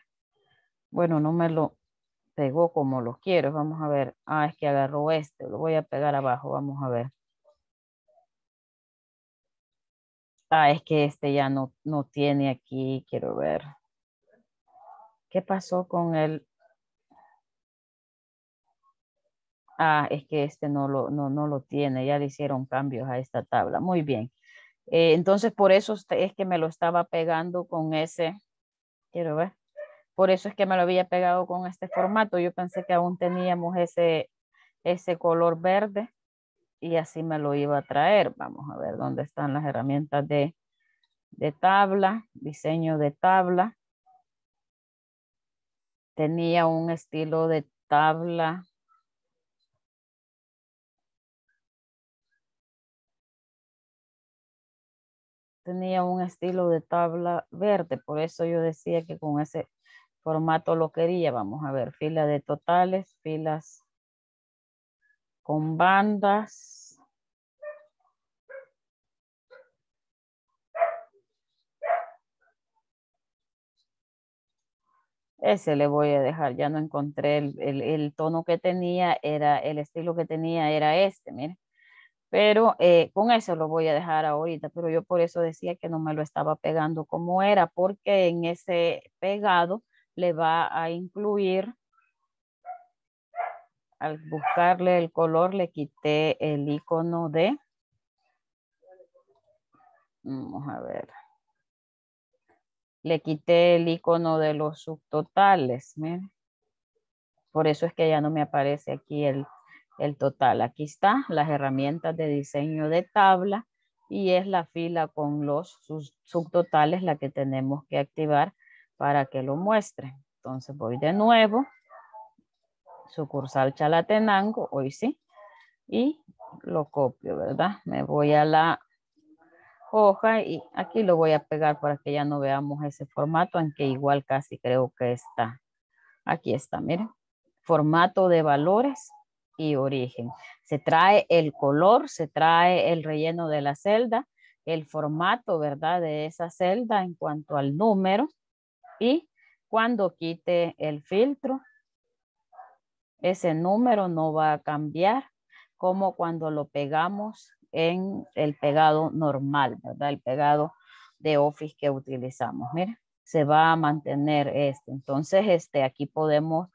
bueno, no me lo pegó como lo quiero. Vamos a ver, ah, es que agarró este, lo voy a pegar abajo, vamos a ver. Ah, es que este ya no tiene aquí, quiero ver. ¿Qué pasó con él? Ah, es que este no lo tiene, ya le hicieron cambios a esta tabla. Muy bien. Entonces, por eso es que me lo estaba pegando con ese, quiero ver. Por eso es que me lo había pegado con este formato. Yo pensé que aún teníamos ese color verde. Y así me lo iba a traer. Vamos a ver dónde están las herramientas de tabla. Diseño de tabla. Tenía un estilo de tabla. Tenía un estilo de tabla verde. Por eso yo decía que con ese formato lo quería. Vamos a ver. Fila de totales. Filas con bandas. Ese le voy a dejar, ya no encontré el tono que tenía, era el estilo que tenía, era este, mire. Pero con eso lo voy a dejar ahorita, pero yo por eso decía que no me lo estaba pegando como era, porque en ese pegado le va a incluir. Al buscarle el color, le quité el icono de. Vamos a ver. Le quité el icono de los subtotales. Miren. Por eso es que ya no me aparece aquí el total. Aquí está las herramientas de diseño de tabla. Y es la fila con los subtotales la que tenemos que activar para que lo muestre. Entonces voy de nuevo. Sucursal Chalatenango, hoy sí, y lo copio, ¿verdad? Me voy a la hoja y aquí lo voy a pegar para que ya no veamos ese formato, aunque igual casi creo que está. Aquí está, miren, formato de valores y origen. Se trae el color, se trae el relleno de la celda, el formato, ¿verdad? De esa celda en cuanto al número, y cuando quite el filtro, ese número no va a cambiar como cuando lo pegamos en el pegado normal, ¿verdad? El pegado de Office que utilizamos. Mira, se va a mantener este. Entonces, aquí podemos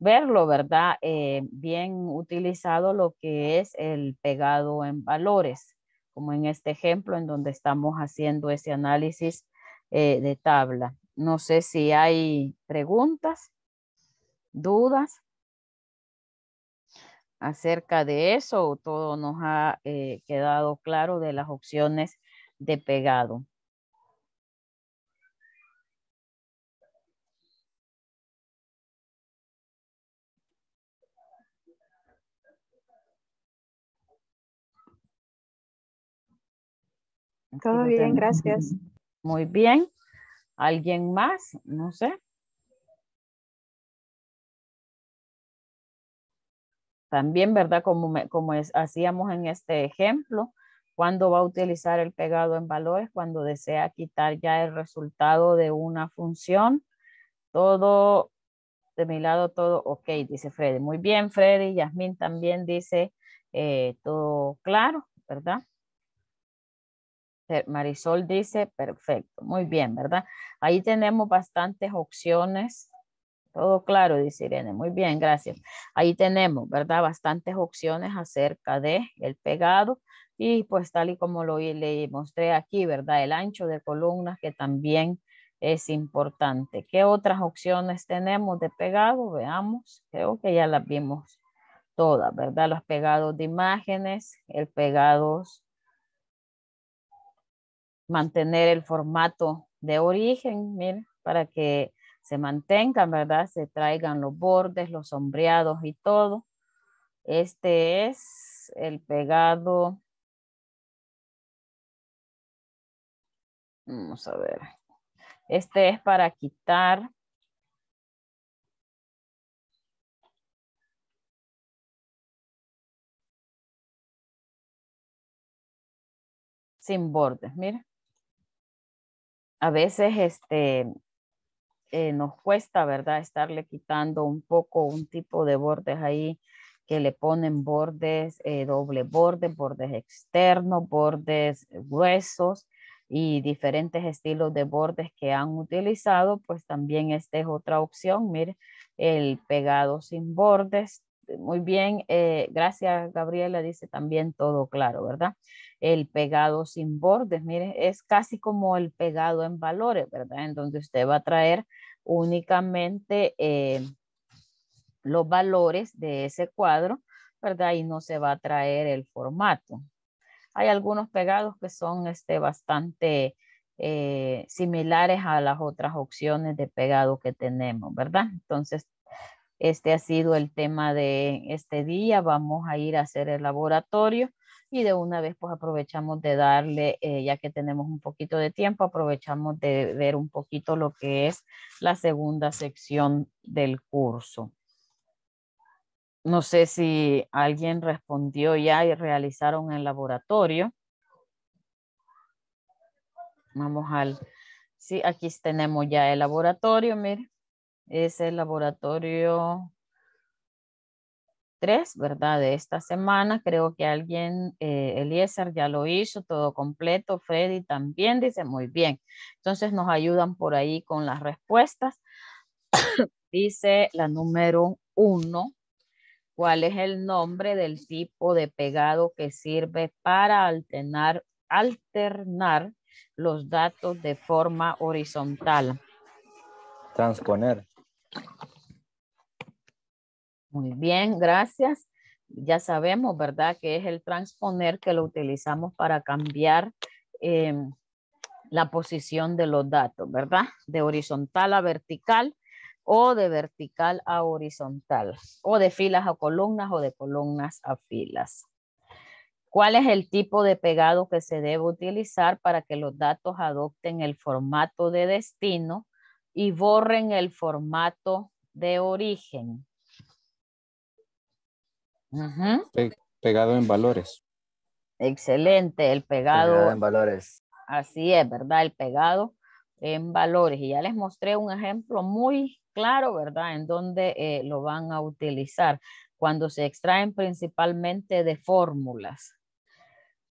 verlo, ¿verdad? Bien utilizado lo que es el pegado en valores, como en este ejemplo en donde estamos haciendo ese análisis de tabla. No sé si hay preguntas, dudas acerca de eso, todo nos ha quedado claro de las opciones de pegado. Todo bien, gracias. Muy bien. ¿Alguien más? No sé. También, ¿verdad? Como hacíamos en este ejemplo, cuando va a utilizar el pegado en valores, cuando desea quitar ya el resultado de una función. Todo, de mi lado, todo ok, dice Freddy. Muy bien, Freddy. Yasmín también dice todo claro, ¿verdad? Marisol dice perfecto. Muy bien, ¿verdad? Ahí tenemos bastantes opciones. Todo claro, dice Irene. Muy bien, gracias. Ahí tenemos, ¿verdad? Bastantes opciones acerca del pegado. Y pues tal y como le mostré aquí, ¿verdad? El ancho de columnas que también es importante. ¿Qué otras opciones tenemos de pegado? Veamos. Creo que ya las vimos todas, ¿verdad? Los pegados de imágenes, el pegados mantener el formato de origen, mira, para que se mantengan, ¿verdad? Se traigan los bordes, los sombreados y todo. Este es el pegado. Vamos a ver. Este es para quitar. Sin bordes, mira. A veces nos cuesta, ¿verdad? Estarle quitando un poco, un tipo de bordes ahí que le ponen bordes, doble borde, bordes externos, bordes gruesos y diferentes estilos de bordes que han utilizado. Pues también esta es otra opción, mire, el pegado sin bordes. Muy bien, gracias Gabriela, dice también todo claro, ¿verdad? El pegado sin bordes, mire, es casi como el pegado en valores, ¿verdad? En donde usted va a traer únicamente los valores de ese cuadro, ¿verdad? Y no se va a traer el formato. Hay algunos pegados que son bastante similares a las otras opciones de pegado que tenemos, ¿verdad? Entonces, este ha sido el tema de este día. Vamos a ir a hacer el laboratorio y de una vez pues aprovechamos de darle, ya que tenemos un poquito de tiempo, aprovechamos de ver un poquito lo que es la segunda sección del curso. No sé si alguien respondió ya y realizaron el laboratorio. Vamos al... Sí, aquí tenemos ya el laboratorio, mire. Es el laboratorio 3, ¿verdad? De esta semana. Creo que alguien, Eliezer ya lo hizo todo completo. Freddy también dice muy bien. Entonces nos ayudan por ahí con las respuestas. Dice la número 1. ¿Cuál es el nombre del tipo de pegado que sirve para alternar los datos de forma horizontal? Transponer. Muy bien, gracias. Ya sabemos, ¿verdad? Que es el transponer que lo utilizamos para cambiar la posición de los datos, ¿verdad? De horizontal a vertical, o de vertical a horizontal, o de filas a columnas, o de columnas a filas. ¿Cuál es el tipo de pegado que se debe utilizar para que los datos adopten el formato de destino y borren el formato de origen? Uh-huh. Pegado en valores. Excelente, el pegado en valores. Así es, ¿verdad? El pegado en valores. Y ya les mostré un ejemplo muy claro, ¿verdad? En donde lo van a utilizar. Cuando se extraen principalmente de fórmulas.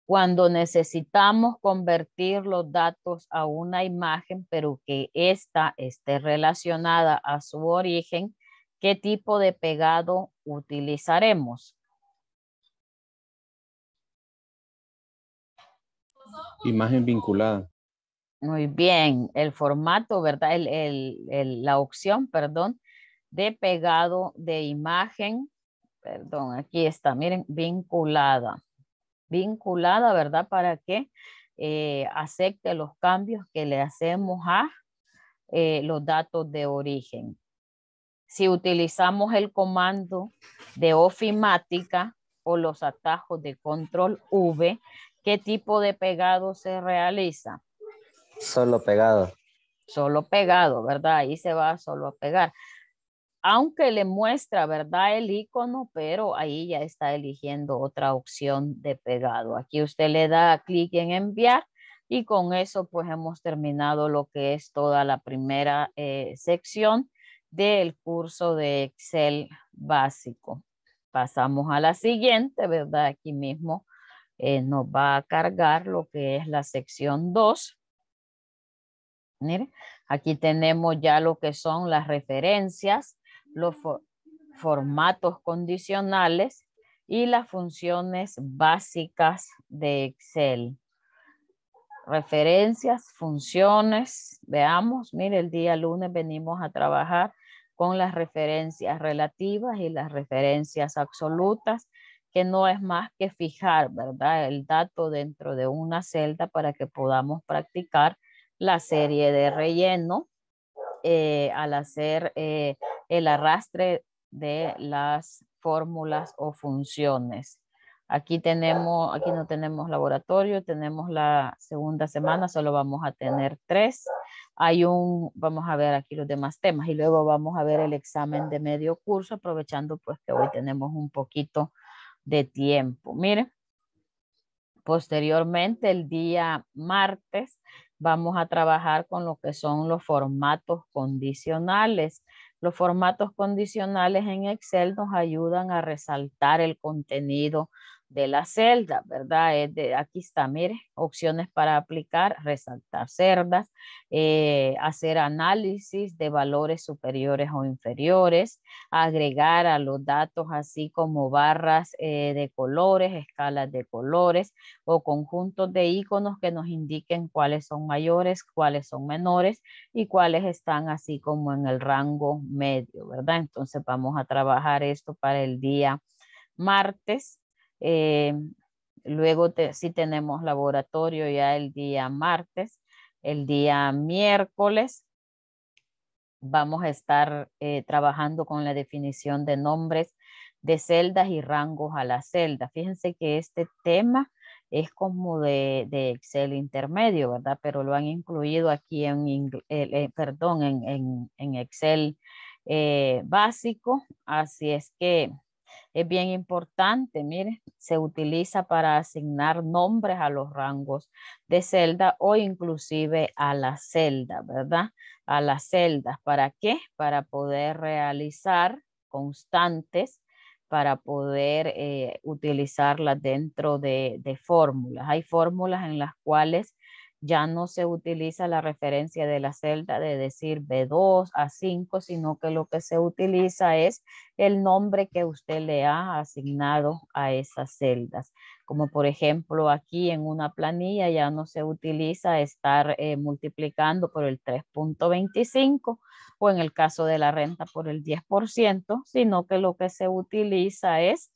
Cuando necesitamos convertir los datos a una imagen, pero que ésta esté relacionada a su origen, ¿qué tipo de pegado utilizaremos? Imagen vinculada. Muy bien, el formato, ¿verdad? La opción, perdón, de pegado de imagen, perdón, aquí está, miren, vinculada. Vinculada, ¿verdad? Para que acepte los cambios que le hacemos a los datos de origen. Si utilizamos el comando de ofimática o los atajos de control V, ¿qué tipo de pegado se realiza? Solo pegado. Solo pegado, ¿verdad? Ahí se va solo a pegar. Aunque le muestra, ¿verdad? El icono, pero ahí ya está eligiendo otra opción de pegado. Aquí usted le da clic en enviar y con eso pues hemos terminado lo que es toda la primera sección del curso de Excel básico. Pasamos a la siguiente, ¿verdad? Aquí mismo nos va a cargar lo que es la sección 2. Mire, aquí tenemos ya lo que son las referencias, los formatos condicionales y las funciones básicas de Excel. Referencias, funciones, veamos, mire, el día lunes venimos a trabajar con las referencias relativas y las referencias absolutas que no es más que fijar, ¿verdad?, el dato dentro de una celda para que podamos practicar la serie de relleno al hacer el arrastre de las fórmulas o funciones. Aquí no tenemos laboratorio, tenemos la segunda semana, solo vamos a tener 3. Vamos a ver aquí los demás temas y luego vamos a ver el examen de medio curso, aprovechando pues que hoy tenemos un poquito de tiempo. Miren, posteriormente el día martes vamos a trabajar con lo que son los formatos condicionales. Los formatos condicionales en Excel nos ayudan a resaltar el contenido de la celda, ¿verdad? Aquí está, mire, opciones para aplicar, resaltar celdas, hacer análisis de valores superiores o inferiores, agregar a los datos así como barras de colores, escalas de colores o conjuntos de iconos que nos indiquen cuáles son mayores, cuáles son menores y cuáles están así como en el rango medio, ¿verdad? Entonces vamos a trabajar esto para el día martes. Luego sí tenemos laboratorio ya el día martes. El día miércoles vamos a estar trabajando con la definición de nombres de celdas y rangos a la celda. Fíjense que este tema es como de Excel intermedio, ¿verdad? Pero lo han incluido aquí en Excel básico. Así es que es bien importante, mire, se utiliza para asignar nombres a los rangos de celda o inclusive a la celda, ¿verdad? A las celdas, ¿para qué? Para poder realizar constantes, para poder utilizarlas dentro de fórmulas. Hay fórmulas en las cuales ya no se utiliza la referencia de la celda de decir B2 a 5, sino que lo que se utiliza es el nombre que usted le ha asignado a esas celdas. Como por ejemplo aquí en una planilla ya no se utiliza estar multiplicando por el 3.25 o en el caso de la renta por el 10%, sino que lo que se utiliza es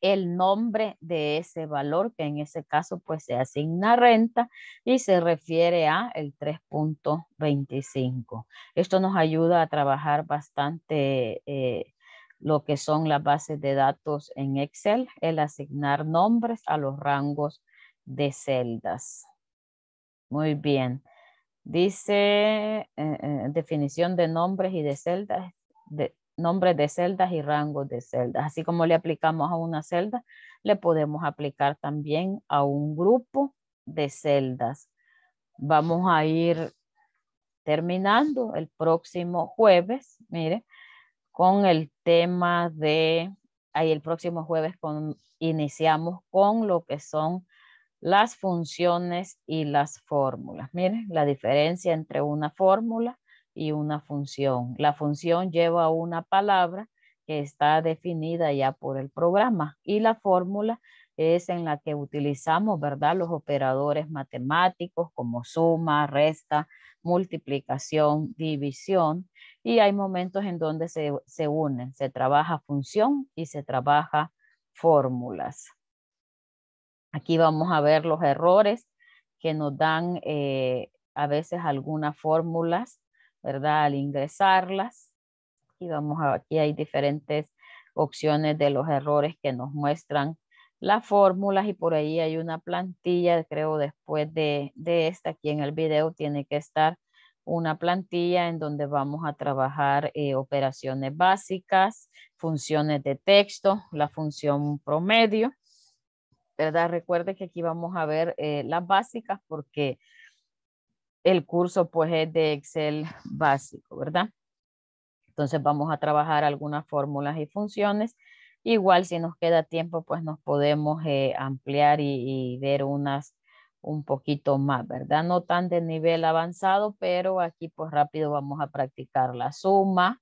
el nombre de ese valor que en ese caso pues se asigna renta y se refiere a el 3.25. Esto nos ayuda a trabajar bastante lo que son las bases de datos en Excel, el asignar nombres a los rangos de celdas. Muy bien. Dice definición de nombres y de celdas nombres de celdas y rangos de celdas. Así como le aplicamos a una celda, le podemos aplicar también a un grupo de celdas. Vamos a ir terminando el próximo jueves, mire, con el tema de, ahí el próximo jueves iniciamos con lo que son las funciones y las fórmulas. Miren, la diferencia entre una fórmula y una función. La función lleva una palabra que está definida ya por el programa y la fórmula es en la que utilizamos, ¿verdad?, los operadores matemáticos como suma, resta, multiplicación, división, y hay momentos en donde se unen, se trabaja función y se trabaja fórmulas. Aquí vamos a ver los errores que nos dan a veces algunas fórmulas, ¿verdad?, al ingresarlas. Y aquí hay diferentes opciones de los errores que nos muestran las fórmulas y por ahí hay una plantilla, creo después de esta, aquí en el video tiene que estar una plantilla en donde vamos a trabajar operaciones básicas, funciones de texto, la función promedio, ¿verdad? Recuerde que aquí vamos a ver las básicas porque el curso pues es de Excel básico, ¿verdad? Entonces vamos a trabajar algunas fórmulas y funciones. Igual si nos queda tiempo pues nos podemos ampliar y ver unas un poquito más, ¿verdad? No tan de nivel avanzado, pero aquí pues rápido vamos a practicar la suma,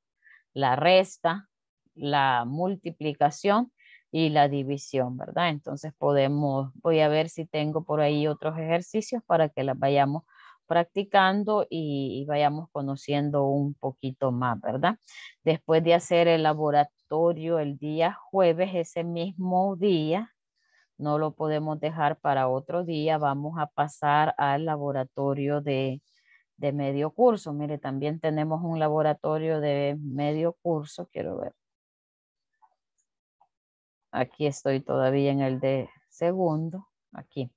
la resta, la multiplicación y la división, ¿verdad? Entonces voy a ver si tengo por ahí otros ejercicios para que las vayamos practicando y vayamos conociendo un poquito más, ¿verdad? Después de hacer el laboratorio consultorio el día jueves, ese mismo día. No lo podemos dejar para otro día. Vamos a pasar al laboratorio de medio curso. Mire, también tenemos un laboratorio de medio curso. Quiero ver. Aquí estoy todavía en el de segundo. Aquí.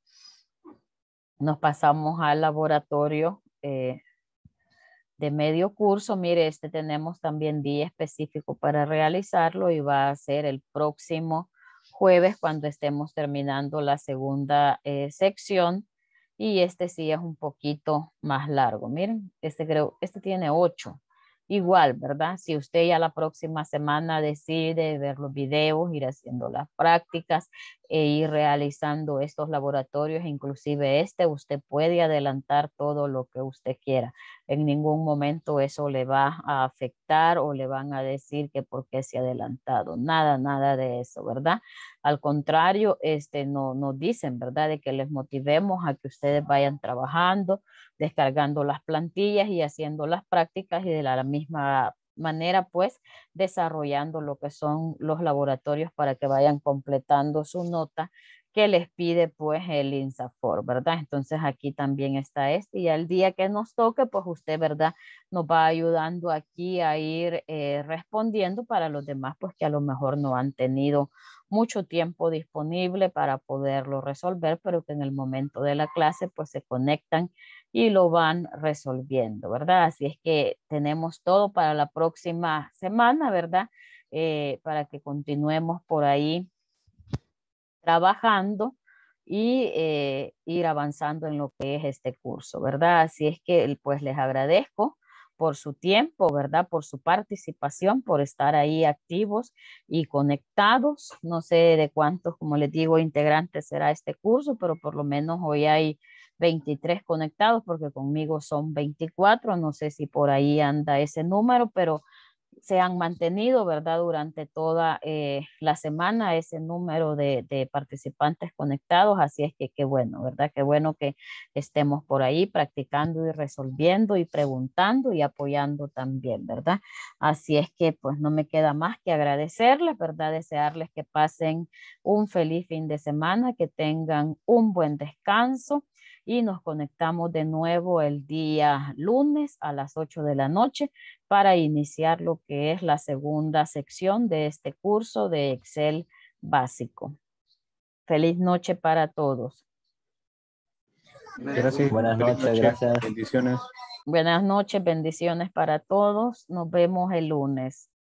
Nos pasamos al laboratorio de medio curso. Mire, este tenemos también día específico para realizarlo y va a ser el próximo jueves cuando estemos terminando la segunda sección, y este sí es un poquito más largo. Miren, este tiene 8. Igual, ¿verdad? Si usted ya la próxima semana decide ver los videos, ir haciendo las prácticas e ir realizando estos laboratorios, inclusive usted puede adelantar todo lo que usted quiera. En ningún momento eso le va a afectar o le van a decir que por qué se ha adelantado. Nada, nada de eso, ¿verdad? Al contrario, nos dicen, ¿verdad? De que les motivemos a que ustedes vayan trabajando, descargando las plantillas y haciendo las prácticas, y de la misma manera, pues, desarrollando lo que son los laboratorios para que vayan completando su nota que les pide, pues, el INSAFORP, ¿verdad? Entonces, aquí también está y al día que nos toque, pues, usted, ¿verdad?, nos va ayudando aquí a ir respondiendo para los demás, pues, que a lo mejor no han tenido mucho tiempo disponible para poderlo resolver, pero que en el momento de la clase, pues, se conectan y lo van resolviendo, ¿verdad? Así es que tenemos todo para la próxima semana, ¿verdad? Para que continuemos por ahí trabajando y ir avanzando en lo que es este curso, ¿verdad? Así es que, pues, les agradezco por su tiempo, ¿verdad? Por su participación, por estar ahí activos y conectados. No sé de cuántos, como les digo, integrantes será este curso, pero por lo menos hoy hay 23 conectados, porque conmigo son 24. No sé si por ahí anda ese número, pero se han mantenido, ¿verdad?, durante toda la semana ese número de participantes conectados. Así es que qué bueno, ¿verdad? Qué bueno que estemos por ahí practicando y resolviendo y preguntando y apoyando también, ¿verdad? Así es que, pues, no me queda más que agradecerles, ¿verdad? Desearles que pasen un feliz fin de semana, que tengan un buen descanso, y nos conectamos de nuevo el día lunes a las 8 de la noche para iniciar lo que es la segunda sección de este curso de Excel básico. Feliz noche para todos. Gracias. Buenas noches, gracias. Bendiciones. Buenas noches, bendiciones para todos. Nos vemos el lunes.